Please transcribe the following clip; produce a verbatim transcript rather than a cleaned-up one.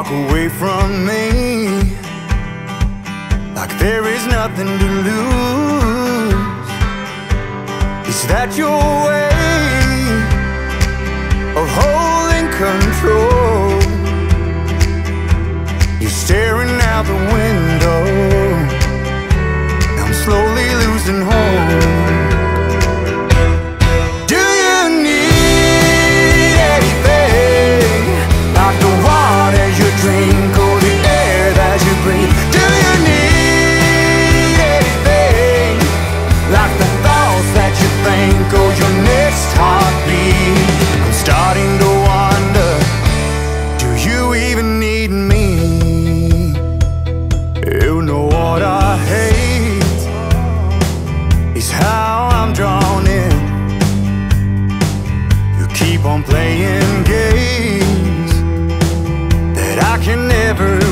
walk away from me like there is nothing to lose. Is that your way of holding control? You're staring out the window, I'm slowly losing hope. Playing games that I can never